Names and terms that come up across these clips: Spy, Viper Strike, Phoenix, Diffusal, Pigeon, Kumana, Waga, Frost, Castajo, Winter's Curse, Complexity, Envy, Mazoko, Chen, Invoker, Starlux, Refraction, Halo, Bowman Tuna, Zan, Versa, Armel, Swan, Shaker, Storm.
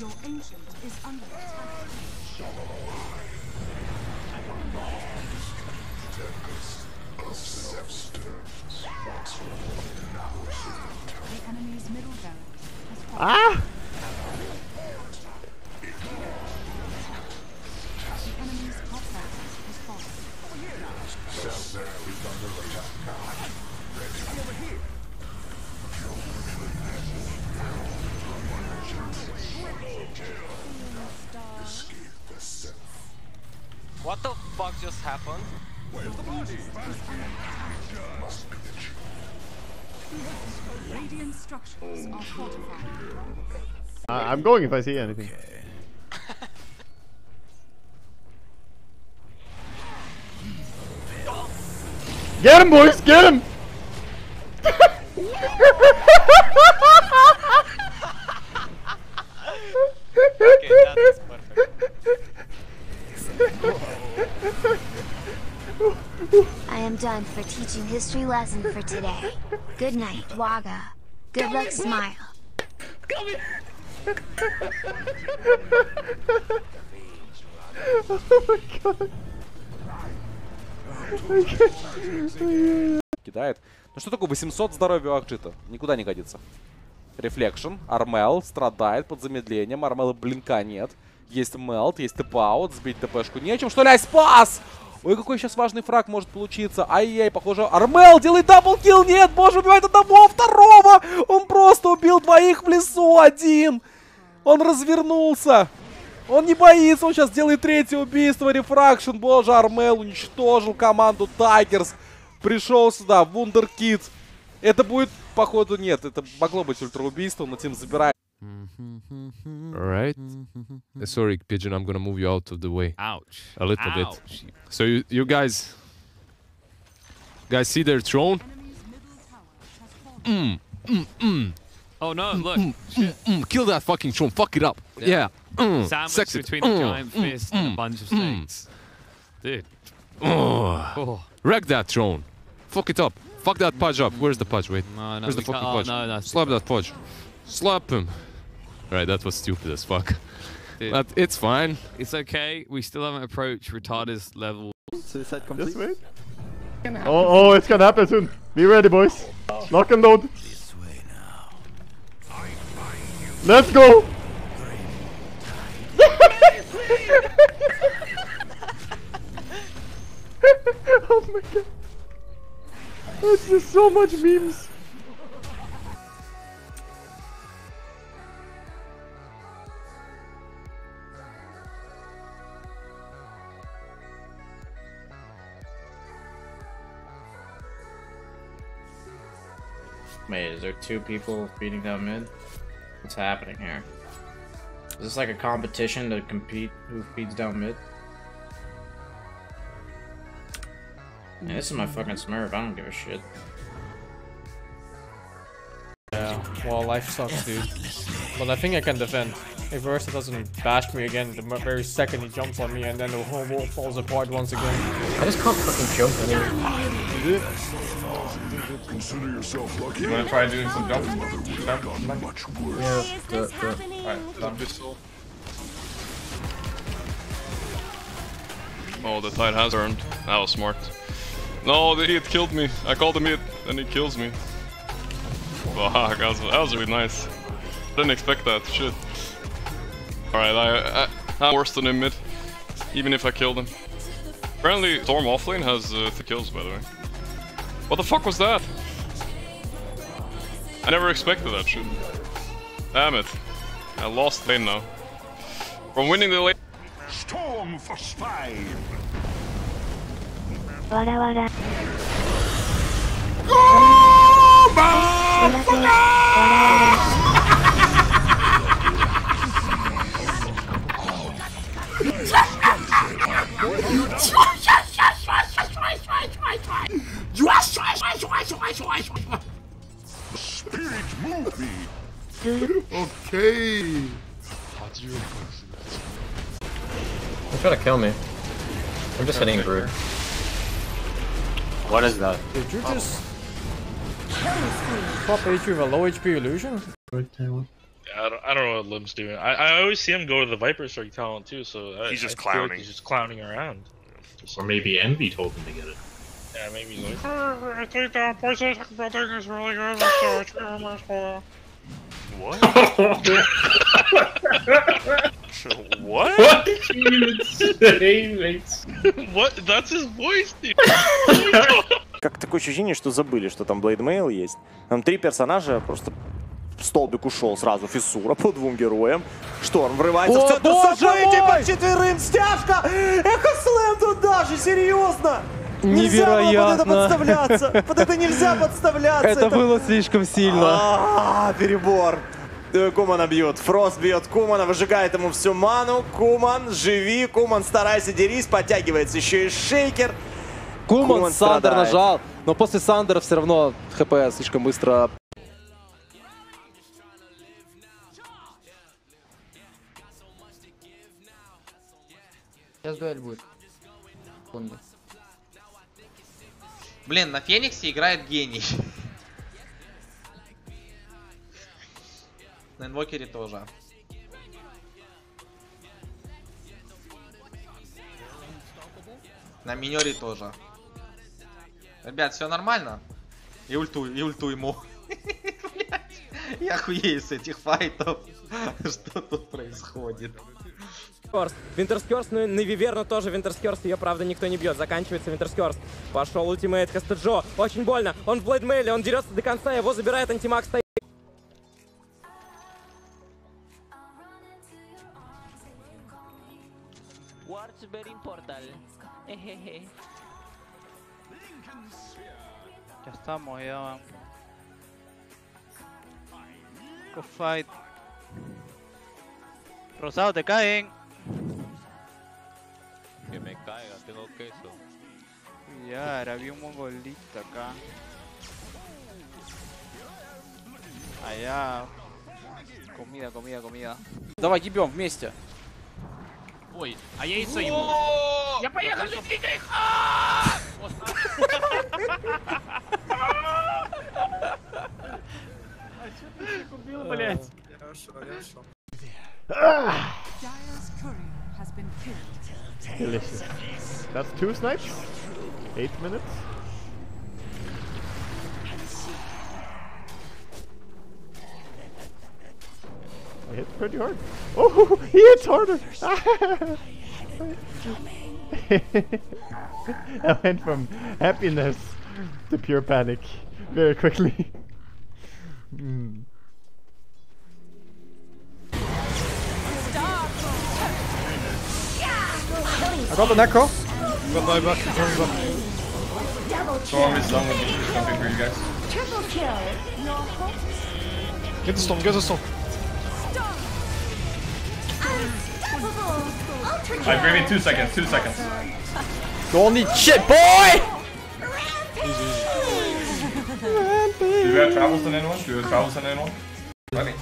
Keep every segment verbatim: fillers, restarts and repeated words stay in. Your ancient is under attack. I will not of substance. The enemy's middle barracks. Ah! The enemy's top barracks is falling. South barracks is under attack now. Ready over here. What the fuck just happened? Where's the body? Must be the chief. Radiant structures are fortified. Uh, I'm going if I see anything. Okay. Get him, boys! Get him! Okay, that is perfect. I am done for teaching history lesson for today. Good night, Waga. Good luck, Smile. Come here! Oh my god. Кидает. Ну что такое восемьсот здоровья у Акджита? Никуда не годится. Refraction, Армел страдает под замедлением, Армела блинка нет. Есть мелт, есть тэп-аут, сбить тэпэшку нечем. Что ли, ай, спас! Ой, какой сейчас важный фраг может получиться. Ай-яй, похоже, Армел делает даблкил, нет! Боже, убивает одного, второго! Он просто убил двоих в лесу, один! Он развернулся! Он не боится, он сейчас делает третье убийство, Refraction, боже, Армел уничтожил команду Tigers. Пришел сюда, вундеркид. Это будет, походу, нет. Это могло быть ультраубийство, но Тим забирает. Alright. Sorry, Pigeon, I'm gonna move you out of the way. Ouch. A little Ouch. bit. So you, you guys... Guys see their throne? Mm, mm, mm. Oh no, look. Mm, mm, mm. Kill that fucking throne, fuck it up. Yeah. yeah. Mm. Sandwiched Sex between it. a giant mm, fist mm, and a bunch of snakes. Mm. Dude. Oh. Oh. Wreck that throne. Fuck it up. Fuck that Pudge up. Where's the Pudge? Wait. No, no, Where's the fucking oh, Pudge? No, no, Slap that Pudge. Slap him. Alright, that was stupid as fuck. But it's fine. It's okay. We still haven't approached Retarded's level. Suicide complete. Just wait. It's oh, oh, it's gonna happen soon. Be ready, boys. Oh. Lock and load. This way now. I find you. Let's go! Oh my god. This is so much memes. Wait, is there two people beating down mid? What's happening here? Is this like a competition to compete who feeds down mid? Yeah, this is my fucking Smurf, I don't give a shit. Yeah, well, life sucks, dude. But I think I can defend. If Versa doesn't bash me again, the very second he jumps on me and then the whole wall falls apart once again. I just can't fucking jump anymore. Consider yourself lucky. You wanna try doing some jumps? Yeah, good, good. Alright, jump pistol. Oh, the tide has earned. That was smart. No, the hit killed me. I called him hit, and he kills me. Wow, that was, that was really nice. Didn't expect that, shit. Alright, I, I, I'm worse than him mid, even if I killed him. Apparently, Storm offlane has uh, three kills, by the way. What the fuck was that? I never expected that shit. Damn it. I lost lane now. From winning the lane... Storm for Spy! Wada wada. Oh, Spirit movie. Okay. Don't try to kill me. I'm just hitting Groot. What is that? Did you just... pop H P with a low H P illusion? I don't, I don't know what Lim's doing. I, I always see him go to the Viper Strike talent too, so I, he's just I clowning. Feel like he's just clowning around. Or maybe Envy told him to get it. Yeah, maybe he's like, I think the person is talking about Tigers really good, so it's really nice for what? what? What did you even say, mate? What? That's his voice, dude. Как такое ощущение, что забыли, что там Блейдмейл есть. Там три персонажа просто... Столбик ушел сразу, фиссура по двум героям. Шторм врывается в центр событий по четверым, стяжка! Эхослэм тут даже, серьезно! Невероятно! Нельзя было под это подставляться! Под это нельзя подставляться! Это было слишком сильно! Перебор! Кумана бьют, Фрост бьет Кумана, выжигает ему всю ману. Куман, живи! Куман, старайся, дерись, подтягивается еще и Шейкер. Куман Сандер нажал, но после Сандера все равно ХП слишком быстро... Сейчас дуэль будет. Блин, на Фениксе играет гений. На Инвокере тоже. На Минере тоже. Ребят, все нормально? И ульту, и ульту ему. Блять, я хуею с этих файтов. Что тут происходит? Winter's Curse, ну и на Виверну тоже Winter's Curse, ее, правда, никто не бьет. Заканчивается Winter's Curse. Пошел ультимейт Кастаджо. Очень больно. Он в блейдмейле, он дерется до конца, его забирает антимаг. Ya estamos, ya vamos. Good fight. Rosado, te caen. Que me caiga, tengo queso. Ya, ahora vi un mongolista acá. Allá. Comida, comida, comida. Давай, ебем вместе. Ой, а я яйцо ему. Я поехал, ждите их! А что ты их убил, блядь? Я ушел, я ушел. Ah. Delicious. That's two snipes. Eight minutes. I hit pretty hard. Oh, he hits harder. I went from happiness to pure panic very quickly. mm. I got the Neko. Got my back. Storm is done with me. It's gonna be for you guys. Triple kill. Get the Storm, get the Storm. Alright, give me two seconds, two seconds. Go on the shit, boy! Do you have travels on anyone? Do you have travels on anyone? Funny.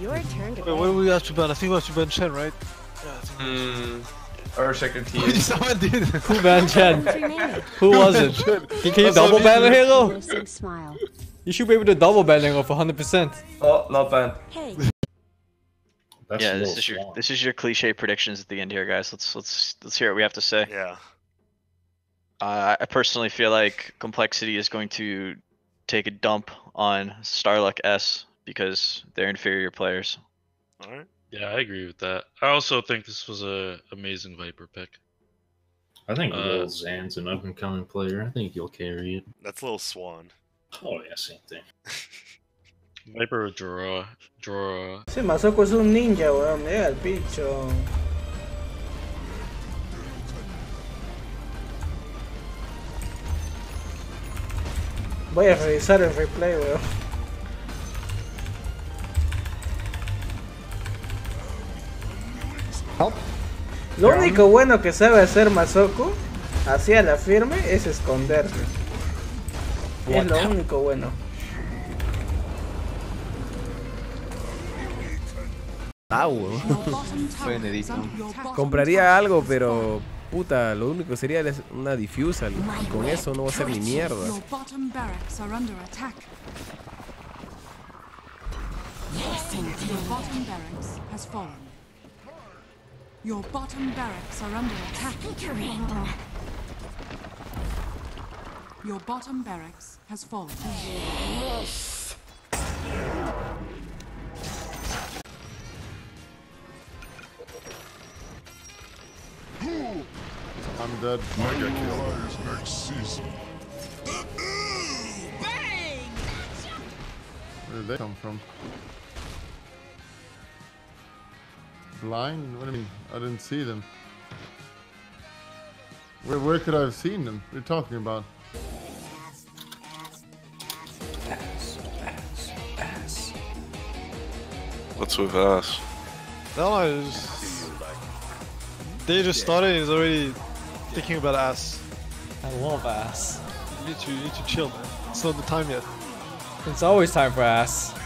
Your turn to. Wait, what do we have to ban? I think we have to ban Chen, right? Yeah, I think mm. Or second team. Someone did. Who banned Chen? Who was it? Can you double ban Halo? You should be able to double ban Halo for one hundred percent. Oh, not banned. Hey. Yeah, this is your this is your cliche predictions at the end here, guys. Let's let's let's hear what we have to say. Yeah. Uh, I personally feel like Complexity is going to take a dump on Starlux S because they're inferior players. All right. Yeah, I agree with that. I also think this was a amazing Viper pick. I think uh, Zan's an up-and-coming player. I think you'll carry it. That's little Swan. Oh yeah, same thing. Viper draw, draw. Sí, Mazoko es un ninja, weón. Mira el bicho. Voy a revisar el replay, weón. Lo único bueno que sabe hacer Mazoko hacia la firme es esconderse. Es lo único bueno. Compraría algo, pero puta, lo único sería una Diffusal. Con eso no va a ser ni mierda. Your bottom barracks has fallen. Your bottom barracks are under attack. Your bottom barracks has fallen. Yes. I'm dead. Mega killers next season. Bang! Where did they come from? Blind? What do you mean? I didn't see them. Where, where could I have seen them? What are you talking about? Ass, ass, ass. What's with ass? No, I just... They just started, he's already thinking about ass. I love ass. You need to, you need to chill, man. It's not the time yet. It's always time for ass.